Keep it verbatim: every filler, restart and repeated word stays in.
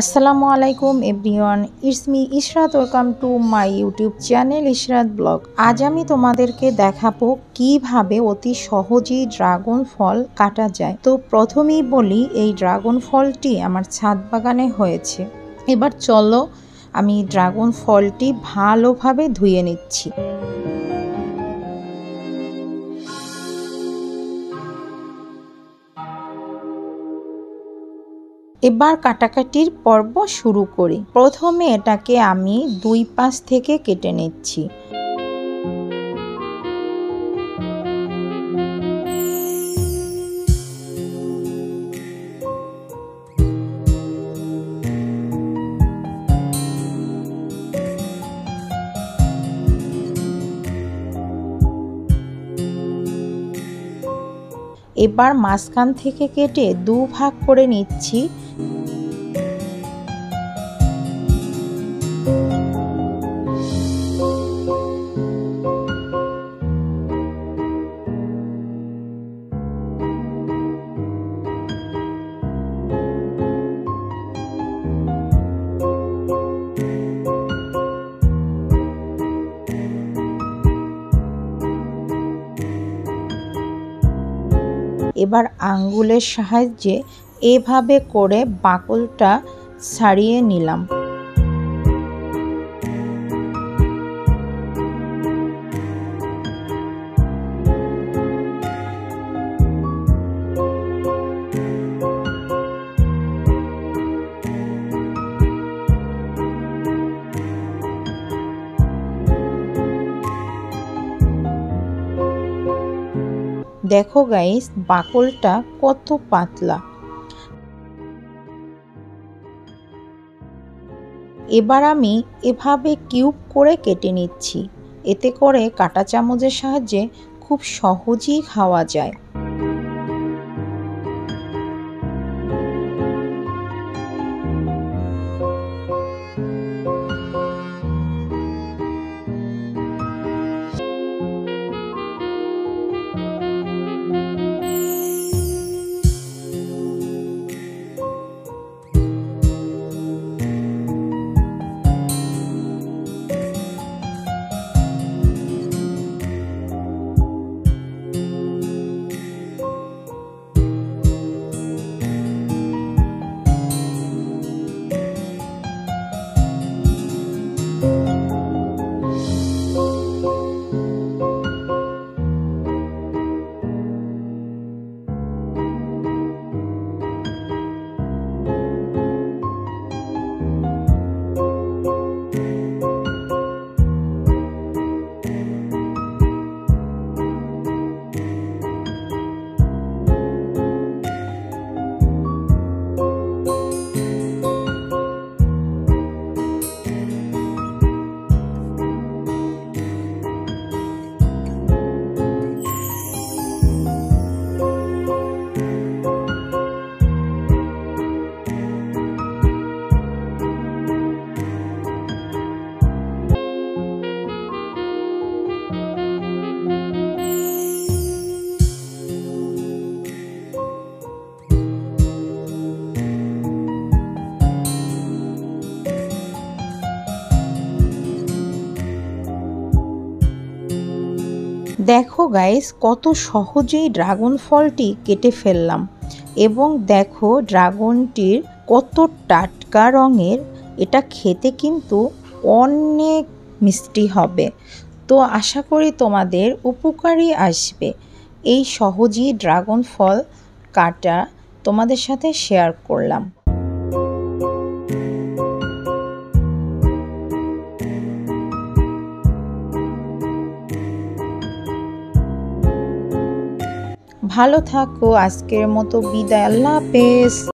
अस्सलामु अलैकुम everyone, it's me Ishrat. Welcome to my YouTube channel Ishrat blog. आज आमी तोमादेरके देखाबो किभाबे अति सहजेई ड्रागन फल काटा जाए। तो प्रथमेई बोली एई ड्रागन फलटी आमार छाद बागाने होयेछे। एबार चलो आमी ड्रागन फलटी भालोभाबे धुए निच्छि। एबार काटाकाटिर पर्व शुरू करी। प्रथमे एटाके आमी दुई पाश थेके केटे नेच्छी। एबार मासखान थेके केटे दो भाग करे नेच्छी। एबार आंगुलेर साहाज्ये एभाबे करे बाकलटा छाड़िये निलाम। देखो गाइस, बाकलटा कत पातला। एबार आमी एभाबे किউব करे केटे निচ্ছি। এতে করে কাটা চামচের সাহায্যে খুব সহজেই খাওয়া যায়। देखो गाइस, कत सहजेई ड्रागन फलटी केटे फेललाम। एबं देखो ड्रागनटीर कत टाटका रंगेर। एटा खेते किन्तु अनेक मिष्टि हबे। तो आशा करी तोमादेर उपकारी आसबे। एई सहजेई ड्रागन फल काटा तोमादेर साथे शेयर करलाम। ভালো থাকো। আজকের মতো বিদায়। আল্লাহ হাফেজ।